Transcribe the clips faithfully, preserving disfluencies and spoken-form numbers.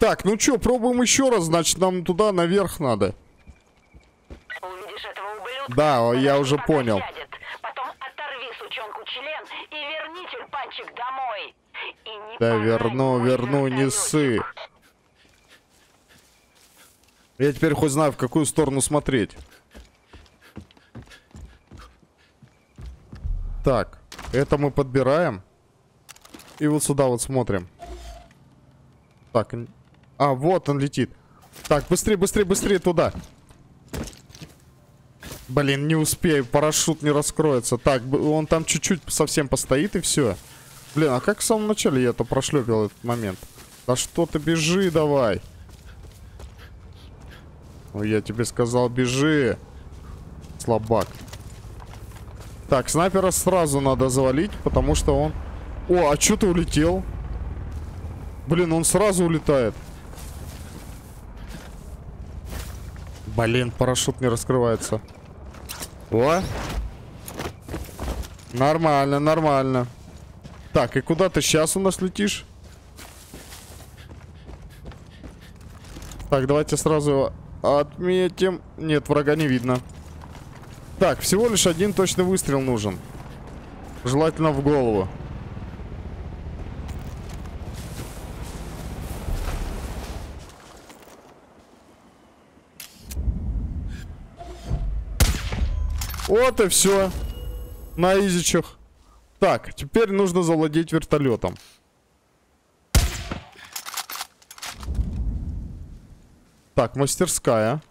Так, ну что, пробуем еще раз, значит, нам туда наверх надо. Увидишь этого ублюдка? Да, я уже понял. Сядет. Потом оторви сучонку член и верни тюльпанчик домой. И не да, верну, верну, не ссы. Я теперь хоть знаю, в какую сторону смотреть. Так, это мы подбираем. И вот сюда вот смотрим. Так, а, вот он летит. Так, быстрее, быстрее, быстрее туда. Блин, не успею, парашют не раскроется. Так, он там чуть-чуть совсем постоит и все. Блин, а как в самом начале я это прошлепил этот момент? Да что ты, бежи давай. Ну, я тебе сказал, бежи. Слабак. Так, снайпера сразу надо завалить, потому что он... О, а чё ты улетел? Блин, он сразу улетает. Блин, парашют не раскрывается. О! Нормально, нормально. Так, и куда ты сейчас у нас летишь? Так, давайте сразу отметим. Нет, врага не видно. Так, всего лишь один точный выстрел нужен. Желательно в голову. Вот и все. На изичах. Так, теперь нужно завладеть вертолетом. Так, мастерская.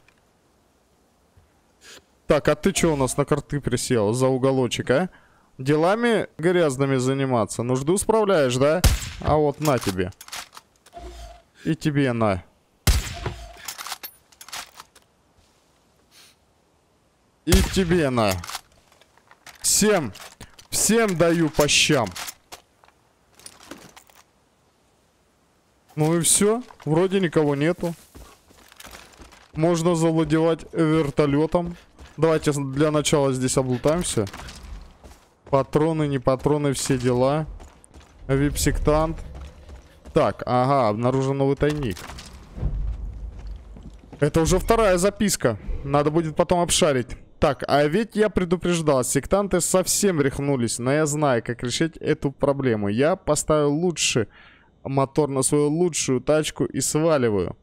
Так, а ты что у нас на карты присел за уголочек, а? Делами грязными заниматься. Нужду справляешь, да? А вот на тебе. И тебе на. И тебе на. Всем, всем даю по щам. Ну и все. Вроде никого нету. Можно завладевать вертолетом. Давайте для начала здесь облутаемся. Патроны, не патроны, все дела. Випсектант. Так, ага, обнаружен новый тайник. Это уже вторая записка. Надо будет потом обшарить. Так, а ведь я предупреждал. Сектанты совсем рехнулись. Но я знаю, как решить эту проблему. Я поставил лучший мотор на свою лучшую тачку и сваливаю.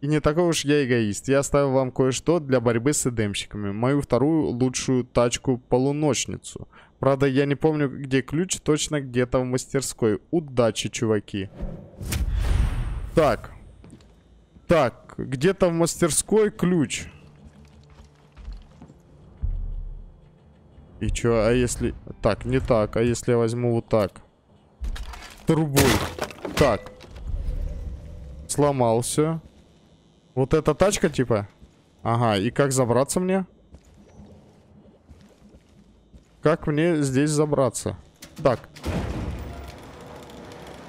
И не такой уж я эгоист. Я оставил вам кое-что для борьбы с эдемщиками. Мою вторую лучшую тачку-полуночницу. Правда, я не помню, где ключ. Точно где-то в мастерской. Удачи, чуваки. Так. Так, где-то в мастерской ключ. И чё, а если... Так, не так. А если я возьму вот так? Трубой. Так. Сломал всё. Вот эта тачка, типа? Ага, и как забраться мне? Как мне здесь забраться? Так.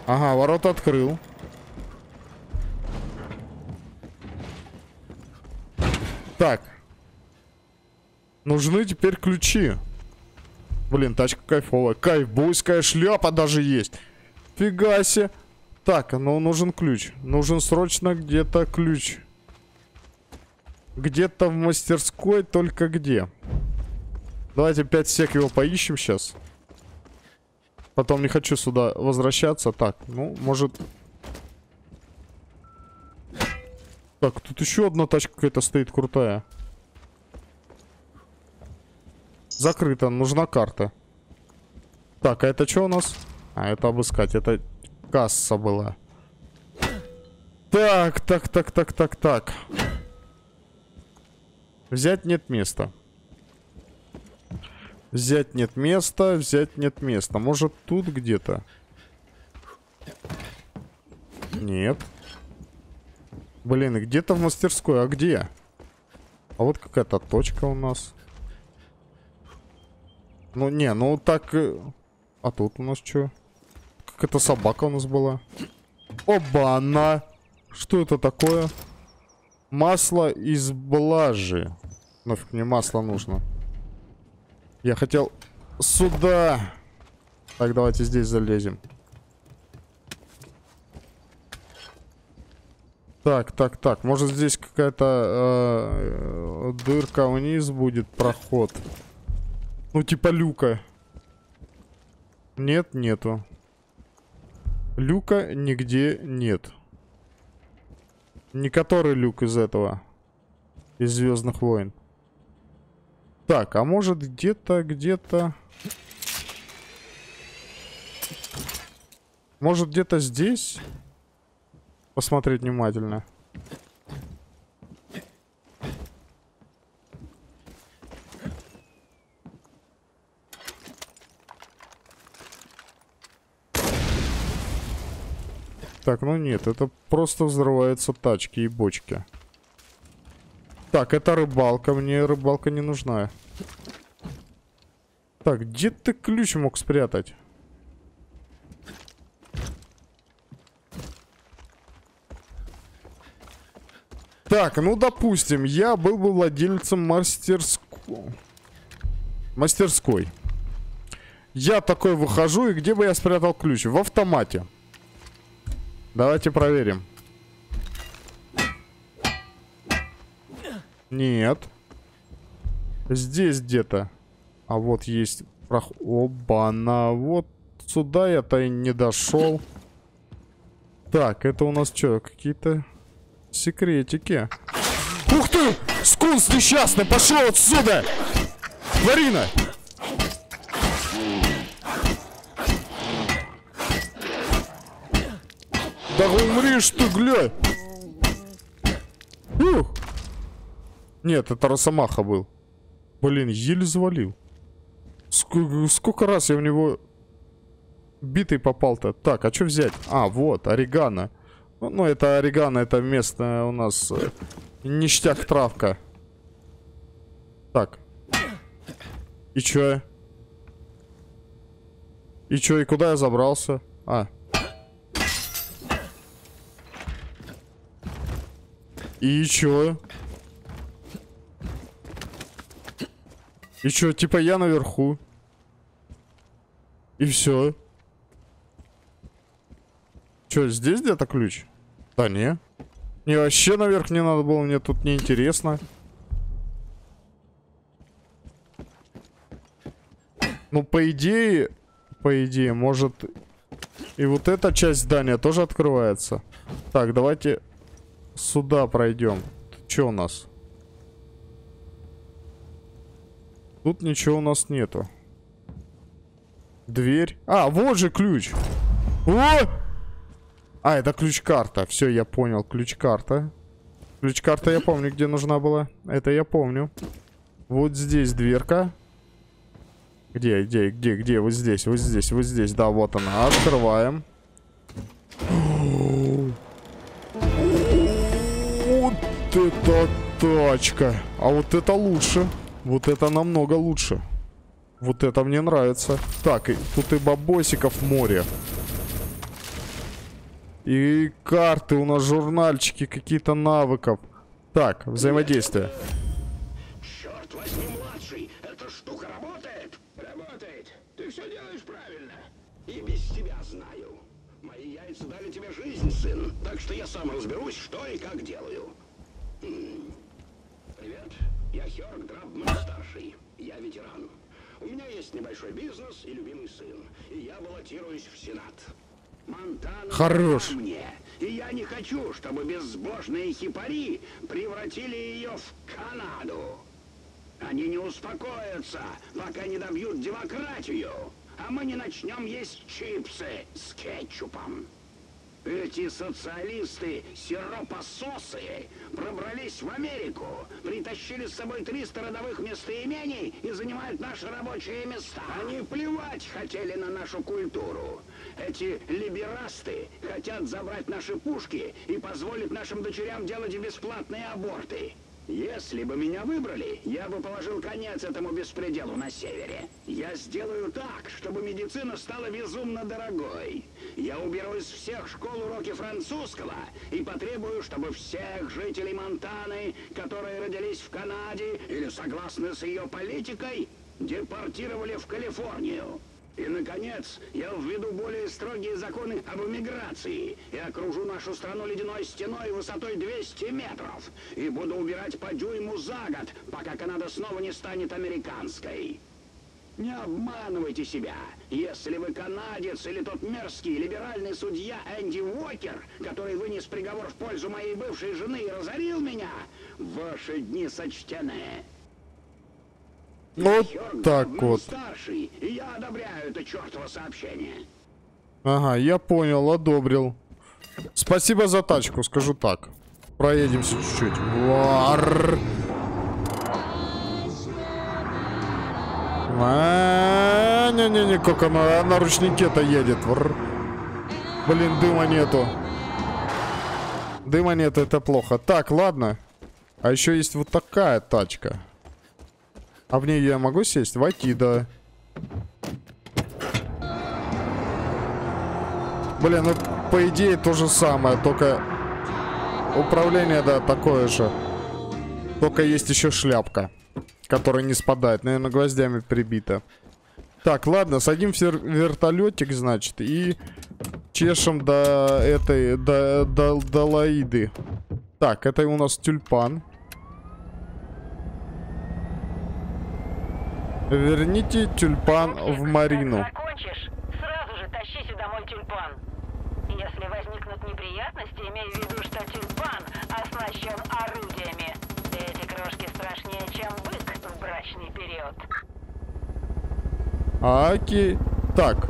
Ага, ворота открыл. Так. Нужны теперь ключи. Блин, тачка кайфовая. Кайфбойская шляпа даже есть. Фига себе. Так, ну нужен ключ. Нужен срочно где-то ключ. Где-то в мастерской, только где. Давайте пять сек его поищем сейчас. Потом не хочу сюда возвращаться. Так, ну, может... Так, тут еще одна тачка какая-то стоит крутая. Закрыто, нужна карта. Так, а это что у нас? А, это обыскать, это касса была. Так, так, так, так, так, так. Взять нет места. Взять нет места, взять нет места. Может, тут где-то? Нет. Блин, где-то в мастерской. А где? А вот какая-то точка у нас. Ну, не, ну так... А тут у нас что? Какая-то собака у нас была. Оба-на! Что это такое? Масло из блажи. Нафиг мне масло нужно. Я хотел сюда. Так, давайте здесь залезем. Так, так, так. Может, здесь какая-то э, дырка вниз будет, проход. Ну, типа люка. Нет, нету. Люка нигде нет. Не который люк из этого. Из Звездных войн. Так, а может где-то, где-то... Может где-то здесь? Посмотреть внимательно. Так, ну нет, это просто взрываются тачки и бочки. Так, это рыбалка, мне рыбалка не нужна. Так, где ты ключ мог спрятать? Так, ну допустим, я был бы владельцем мастерско... мастерской. Я такой выхожу, и где бы я спрятал ключ? В автомате. Давайте проверим. Нет. Здесь где-то. А вот есть проход. Оба-на, вот сюда я-то и не дошел. Так, это у нас что, какие-то... секретики. Ух ты! Скунс несчастный! Пошел отсюда! Варина! Да умришь ты, гля! Ух! Нет, это Росомаха был. Блин, еле завалил. Сколько, сколько раз я в него битый попал-то? Так, а что взять? А, вот, орегано. Ну, это орегано, это местная у нас э, ништяк травка. Так. И чё? И чё, и куда я забрался? А. И чё? И чё, типа я наверху. И все. Чё, здесь где-то ключ? Да не. Мне вообще наверх не надо было, мне тут неинтересно. Ну, по идее, по идее, может... И вот эта часть здания тоже открывается. Так, давайте сюда пройдем. Чё у нас? Тут ничего у нас нету. Дверь. А, вот же ключ! О! А, это ключ-карта. Все, я понял. Ключ-карта. Ключ-карта я помню, где нужна была. Это я помню. Вот здесь дверка. Где, где, где, где? Вот здесь, вот здесь, вот здесь. Да, вот она. Открываем. Вот это тачка. А вот это лучше. Вот это намного лучше. Вот это мне нравится. Так, и тут и бабосиков море. И карты, у нас журнальчики, какие-то навыков. Так, взаимодействие. Черт возьми, младший, эта штука работает? Работает. Ты все делаешь правильно. И без тебя знаю. Мои яйца дали тебе жизнь, сын. Так что я сам разберусь, что и как делаю. Привет, я Хёрк Драбман-старший. Я ветеран. У меня есть небольшой бизнес и любимый сын. И я баллотируюсь в Сенат. Монтана, хорош. Мне, и я не хочу, чтобы безбожные хипари превратили ее в Канаду. Они не успокоятся, пока не добьют демократию, а мы не начнем есть чипсы с кетчупом. Эти социалисты, сиропососы, пробрались в Америку, притащили с собой триста родовых местоимений и занимают наши рабочие места. Они плевать хотели на нашу культуру. Эти либерасты хотят забрать наши пушки и позволить нашим дочерям делать бесплатные аборты. Если бы меня выбрали, я бы положил конец этому беспределу на севере. Я сделаю так, чтобы медицина стала безумно дорогой. Я уберу из всех школ уроки французского и потребую, чтобы всех жителей Монтаны, которые родились в Канаде или согласны с ее политикой, депортировали в Калифорнию. И, наконец, я введу более строгие законы об эмиграции и окружу нашу страну ледяной стеной высотой двести метров и буду убирать по дюйму за год, пока Канада снова не станет американской. Не обманывайте себя. Если вы канадец или тот мерзкий либеральный судья Энди Уокер, который вынес приговор в пользу моей бывшей жены и разорил меня, ваши дни сочтены. Вот Хёрд, так вот. Старший, и я одобряю это чёртово сообщение. Ага, я понял, одобрил. Спасибо за тачку, скажу так. Проедемся чуть-чуть. А, не-не-не, как она на ручнике-то едет. Блин, дыма нету. Дыма нету, это плохо. Так, ладно. А еще есть вот такая тачка. А в ней я могу сесть? Войти, да. Блин, ну по идее то же самое, только управление, да, такое же. Только есть еще шляпка, которая не спадает. Наверное, гвоздями прибита. Так, ладно, садим в вертолетик, значит, и чешем до этой, до, до, до Лаиды. Так, это у нас тюльпан. Верните тюльпан в Марину. Как закончишь, сразу же тащите домой тюльпан. Если возникнут неприятности, имей в виду, что тюльпан оснащен орудиями. Да эти крошки страшнее, чем бык в брачный период. Окей. Так.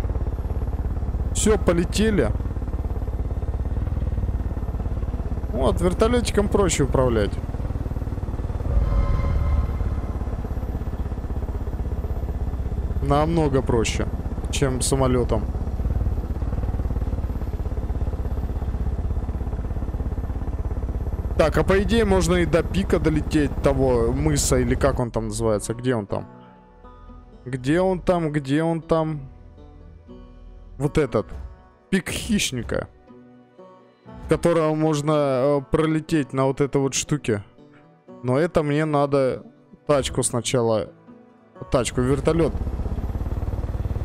Все, полетели. Вот, вертолетиком проще управлять. Намного проще, чем самолетом. Так, а по идее можно и до пика долететь того мыса, или как он там называется. Где он там? Где он там? Где он там? Вот этот. Пик хищника. Которого можно э, пролететь на вот этой вот штуке. Но это мне надо тачку сначала. Тачку, вертолет.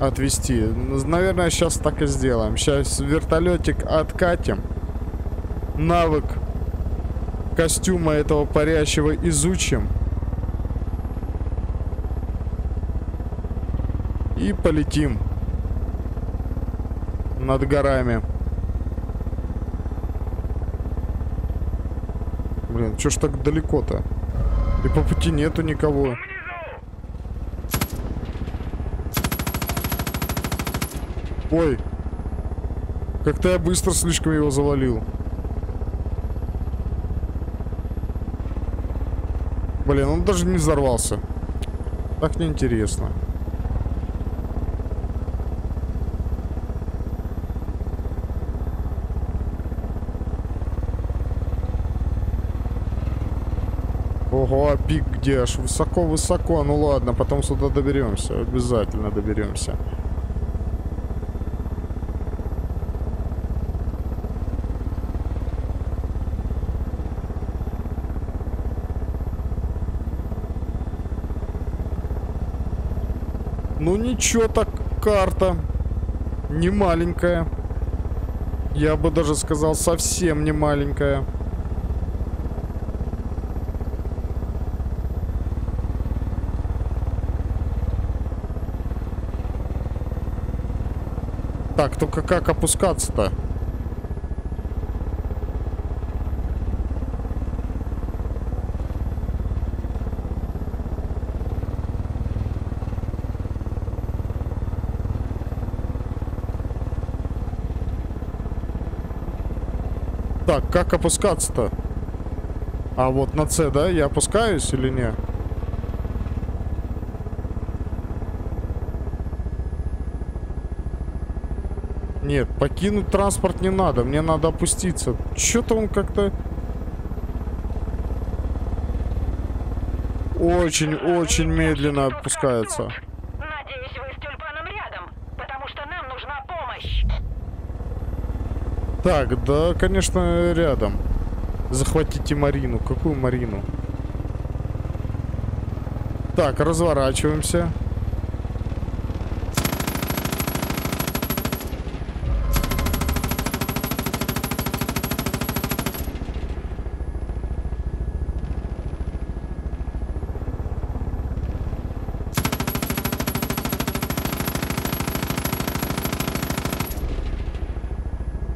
Отвести. Наверное, сейчас так и сделаем. Сейчас вертолетик откатим. Навык костюма этого парящего изучим. И полетим над горами. Блин, чё ж так далеко-то? И по пути нету никого. Ой, как-то я быстро слишком его завалил. Блин, он даже не взорвался. Так неинтересно. Ого, а пик где? Аж высоко-высоко. Ну ладно, потом сюда доберемся. Обязательно доберемся. Ну ничего так карта. Не маленькая. Я бы даже сказал, совсем не маленькая. Так, только как опускаться-то? Так, как опускаться-то? А вот на С, да? Я опускаюсь или не? Нет, покинуть транспорт не надо. Мне надо опуститься. Чё-то он как-то... Очень-очень медленно опускается. Надеюсь, вы с тюльпаном рядом, потому что нам нужна помощь. Так, да, конечно, рядом. Захватите Марину. Какую Марину? Так, разворачиваемся.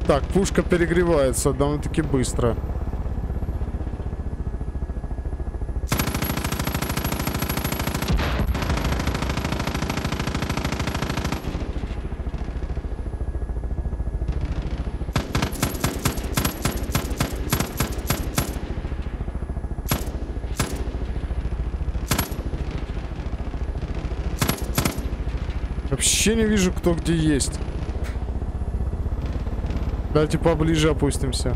Так, пушка перегревается довольно-таки быстро. Вообще не вижу, кто где есть. Давайте поближе опустимся.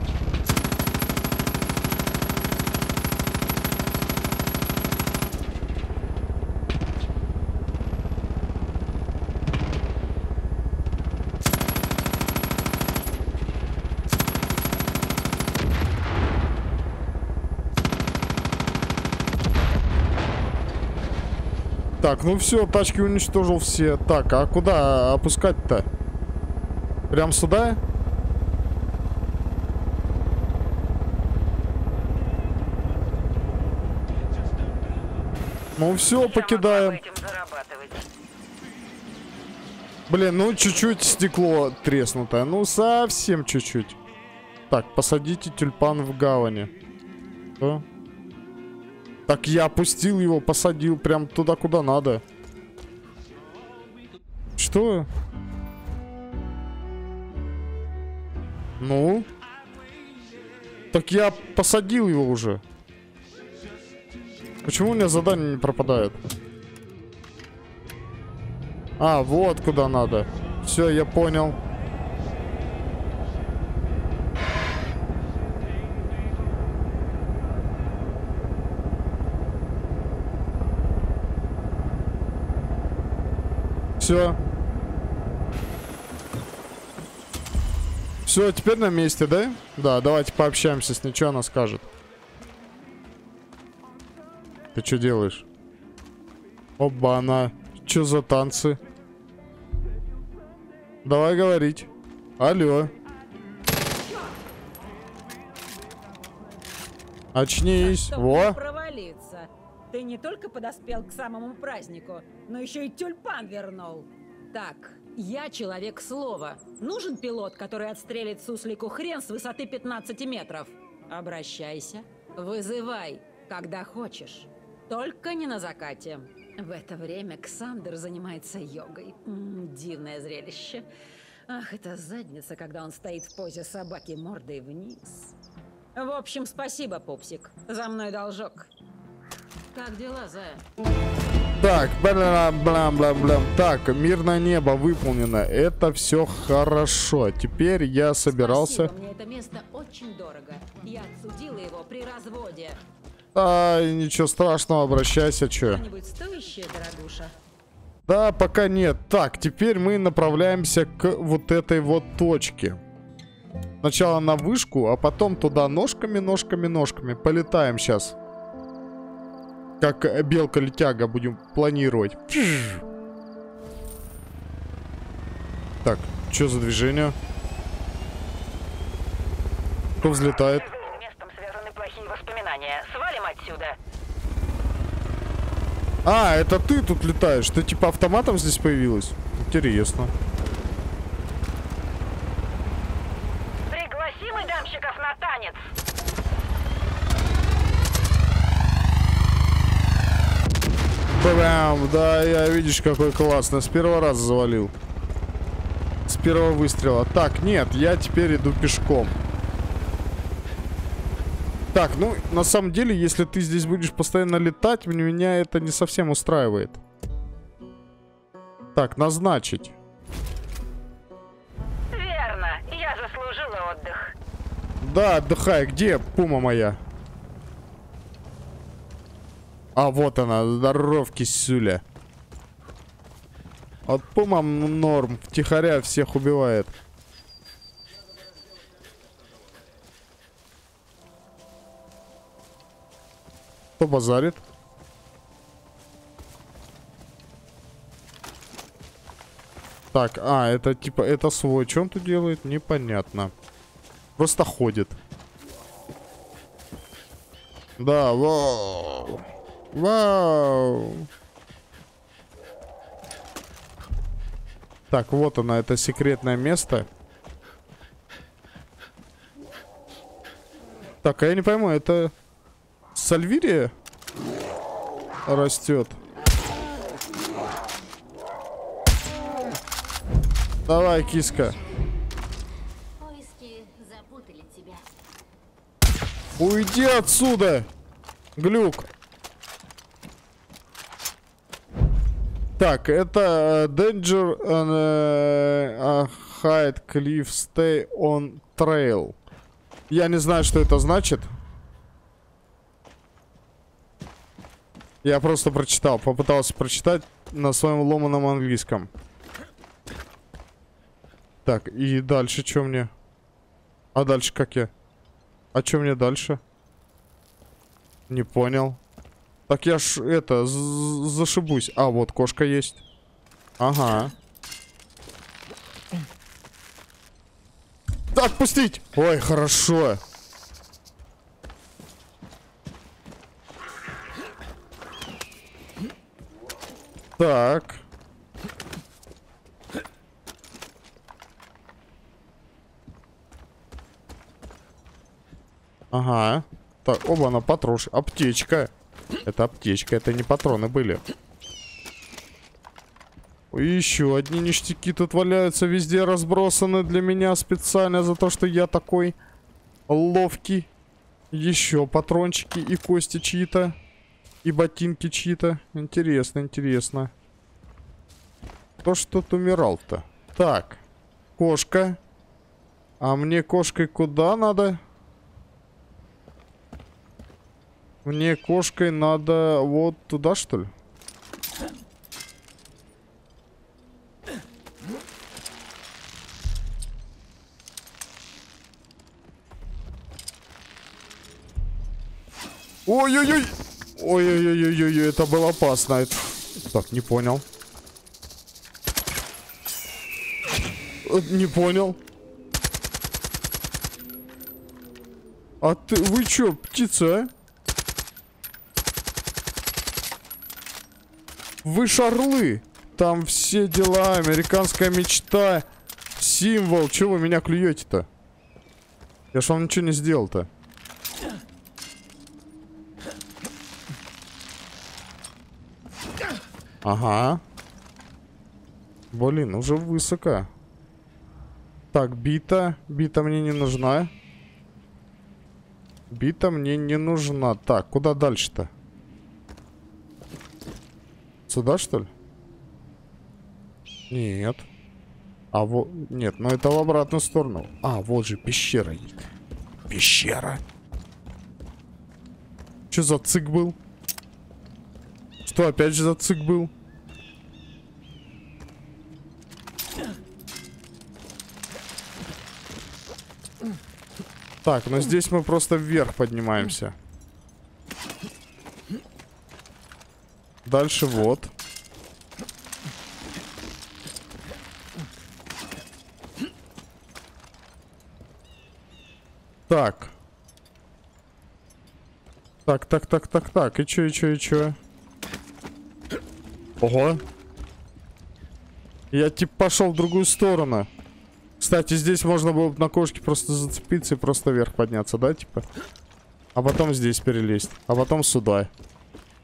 Так, ну все, тачки уничтожил все. Так, а куда опускать-то? Прям сюда? Ну все, покидаем. Блин, ну чуть-чуть стекло треснутое. Ну совсем чуть-чуть. Так, посадите тюльпан в гавани. Что? Так, я опустил его, посадил прям туда, куда надо. Что? Ну? Так я посадил его уже. Почему у меня задание не пропадает? А, вот куда надо. Все, я понял. Все. Все, теперь на месте, да? Да, давайте пообщаемся с ней, что она скажет. Ты что делаешь? Оба-на. Что за танцы? Давай говорить. Алло. Очнись. А во. Ты не только подоспел к самому празднику, но еще и тюльпан вернул. Так, я человек слова. Нужен пилот, который отстрелит суслику хрен с высоты пятнадцати метров? Обращайся. Вызывай, когда хочешь. Только не на закате. В это время Ксандер занимается йогой. М-м, дивное зрелище. Ах, это задница, когда он стоит в позе собаки мордой вниз. В общем, спасибо, пупсик. За мной должок. Как дела, Зая? Так, бла-бла-бла-бла-бла. Так, мирное небо выполнено. Это все хорошо. Теперь я собирался... Спасибо, мне это место очень дорого. Я отсудила его при разводе. А, ничего страшного, обращайся, че. Что-нибудь стоящее, дорогуша? Да, пока нет. Так, теперь мы направляемся к вот этой вот точке. Сначала на вышку, а потом туда ножками, ножками, ножками. Полетаем сейчас. Как белка-летяга будем планировать. Так, что за движение? Кто взлетает? С этим местом связаны плохие воспоминания. Свалим отсюда. А, это ты тут летаешь? Ты типа автоматом здесь появилась? Интересно. Пригласим и дамщиков на танец. Прям, да, я, видишь, какой классно. С первого раза завалил. С первого выстрела. Так, нет, я теперь иду пешком. Так, ну, на самом деле, если ты здесь будешь постоянно летать, меня это не совсем устраивает. Так, назначить. Верно, я заслужила отдых. Да, отдыхай. Где пума моя? А вот она, здоров, кисюля. От пума норм, втихаря всех убивает. Кто базарит? Так, а, это типа, это свой. Что он тут делает? Непонятно. Просто ходит. Да, вау. Вау! Так, вот она, это секретное место. Так, а я не пойму, это сальвирия растет? Давай, киска. Поиски запутали тебя. Уйди отсюда, глюк. Так, это Danger uh, uh, Hide Cliff Stay on Trail. Я не знаю, что это значит. Я просто прочитал, попытался прочитать на своем ломаном английском. Так, и дальше что мне? А дальше как я? А что мне дальше? Не понял. Так я ж, это, зашибусь. А, вот кошка есть. Ага. Так, пустить! Ой, хорошо. Так. Ага. Так, оба, она патрош. Аптечка. Это аптечка, это не патроны были. И еще одни ништяки тут валяются везде, разбросаны для меня специально за то, что я такой ловкий. Еще патрончики и кости чьи-то. И ботинки чьи-то. Интересно, интересно. Кто ж тут умирал-то? Так, кошка. А мне кошкой куда надо? Мне кошкой надо вот туда, что ли? Ой-ой-ой! Ой-ой-ой-ой-ой, это было опасно. Это... Так, не понял. Не понял. А ты... Вы чё, птица, а? Вы шарлы. Там все дела. Американская мечта. Символ. Чего вы меня клюете-то? Я ж вам ничего не сделал-то. Ага. Блин, уже высоко. Так, бита. Бита мне не нужна. Бита мне не нужна. Так, куда дальше-то? Сюда, что ли? Нет. А вот... Нет, но это в обратную сторону. А, вот же пещера. Пещера. Что за цик был? Что опять же за цик был? Так, но здесь мы просто вверх поднимаемся. Дальше вот. Так. Так, так, так, так, так. И чё, и чё, и чё? Ого. Я типа пошел в другую сторону. Кстати, здесь можно было бы на кошке просто зацепиться и просто вверх подняться, да, типа? А потом здесь перелезть. А потом сюда.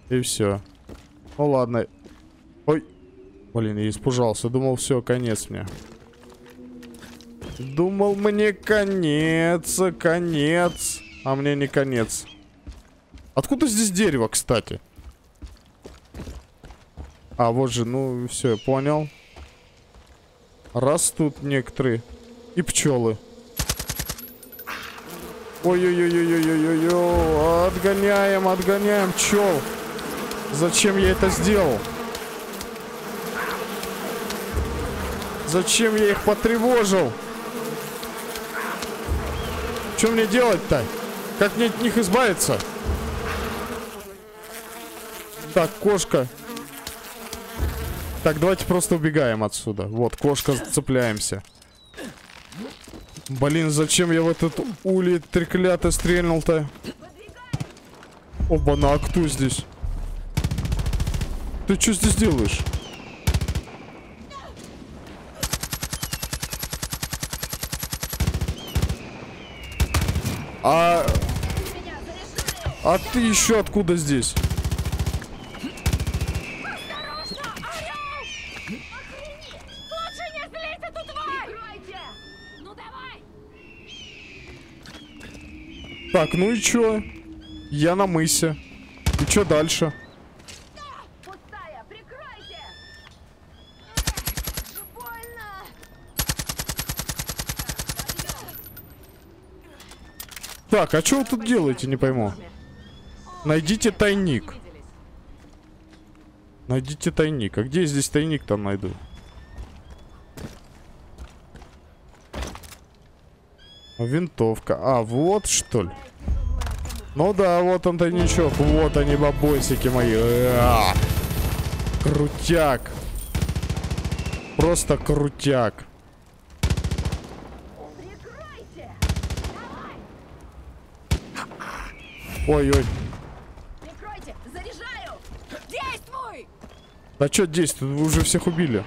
И все. Ну ладно. Ой. Блин, я испужался. Думал, все, конец мне. Думал, мне конец, конец. А мне не конец. Откуда здесь дерево, кстати? А, вот же, ну, все, я понял. Растут некоторые. И пчелы. Ой-ой-ой-ой-ой-ой-ой. Отгоняем, отгоняем пчел. Зачем я это сделал? Зачем я их потревожил? Что мне делать-то? Как мне от них избавиться? Так, кошка. Так, давайте просто убегаем отсюда. Вот, кошка, цепляемся. Блин, зачем я в этот улей треклятый стрельнул-то? Оба-на, а кто здесь? Ты что здесь делаешь? А А ты еще откуда здесь? Так, ну и чё? Я на мысе. И чё дальше? Так, а чё вы тут делаете, не пойму. Найдите тайник. Найдите тайник. А где я здесь тайник там найду? Винтовка. А, вот что ли? Ну да, вот он тайничок. Вот они, бабосики мои. А-а-а. Крутяк. Просто крутяк. Ой-ой. Прикройте, заряжаю. Действуй! Да что действует? Вы уже всех убили.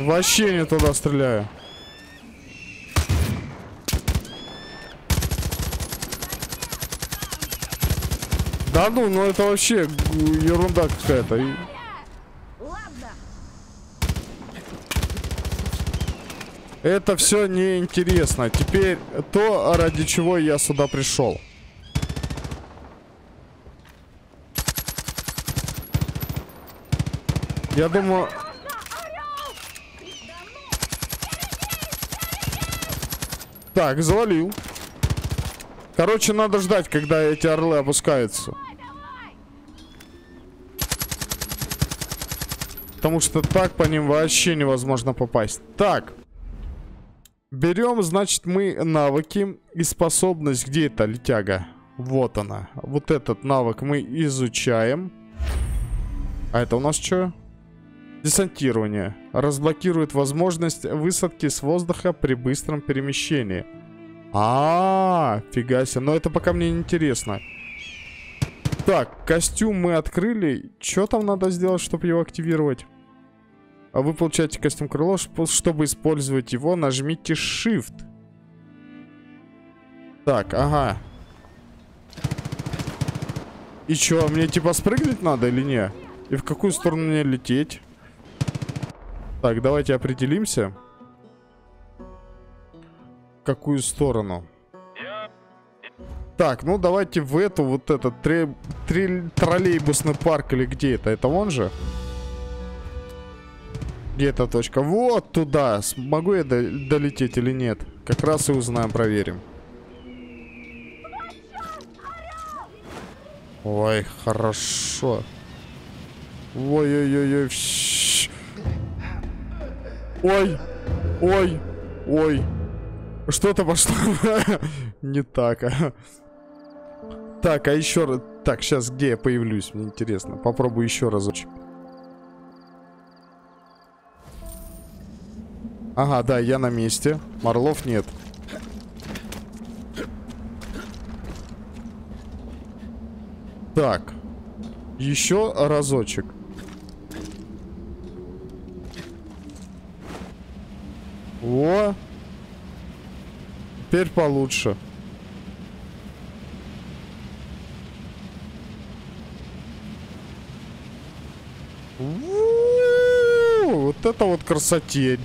Вообще не туда стреляю. Да ну, ну это вообще ерунда какая-то. Это все неинтересно. Теперь то, ради чего я сюда пришел. Я думаю... Так, завалил. Короче, надо ждать, когда эти орлы опускаются. Потому что так по ним вообще невозможно попасть. Так. Берем, значит, мы навыки и способность. Где эта летяга? Вот она. Вот этот навык мы изучаем. А это у нас что? Десантирование. Разблокирует возможность высадки с воздуха при быстром перемещении. А-а-а, фига себе. Но это пока мне не интересно. Так, костюм мы открыли. Что там надо сделать, чтобы его активировать? А вы получаете костюм крыло. Чтобы использовать его, нажмите Shift. Так, ага. И что, мне типа спрыгнуть надо или не? И в какую сторону мне лететь? Так, давайте определимся. В какую сторону? Так, ну давайте в эту, вот этот троллей, троллейбусный парк или где это? Это он же? Где эта точка? Вот туда! Смогу я долететь или нет? Как раз и узнаем, проверим. Ой, хорошо. Ой-ой-ой-ой. Ой, ой, ой. Что-то пошло не так. Так, а еще раз. Так, сейчас где я появлюсь? Мне интересно. Попробую еще разочек. Ага, да, я на месте. Орлов нет. Так. Еще разочек. О! Теперь получше. У-у-у! Вот это вот красотень.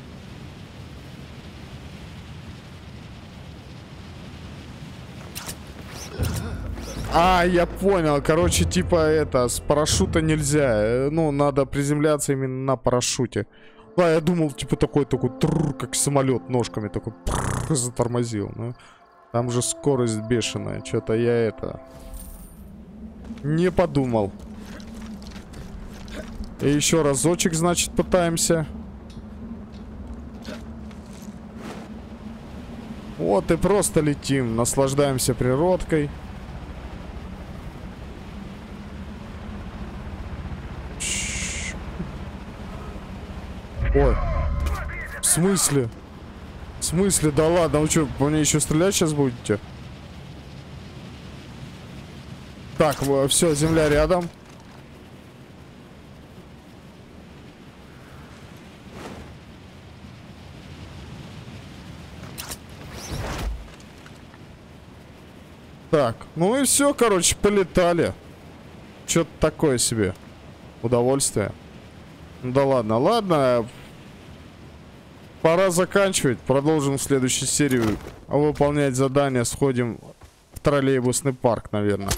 А, я понял. Короче, типа это, с парашюта нельзя. Ну, надо приземляться именно на парашюте. Да, я думал, типа, такой, такой, тррр, как самолет ножками, такой, пррр, затормозил. Ну, там же скорость бешеная, что-то я это... не подумал. И еще разочек, значит, пытаемся. Вот и просто летим, наслаждаемся природкой. Ой, в смысле? В смысле? Да ладно, вы что, по мне еще стрелять сейчас будете? Так, все, земля рядом. Так, ну и все, короче, полетали. Что-то такое себе. Удовольствие. Ну да ладно, ладно. Пора заканчивать. Продолжим в следующей серии выполнять задание. Сходим в троллейбусный парк, наверное.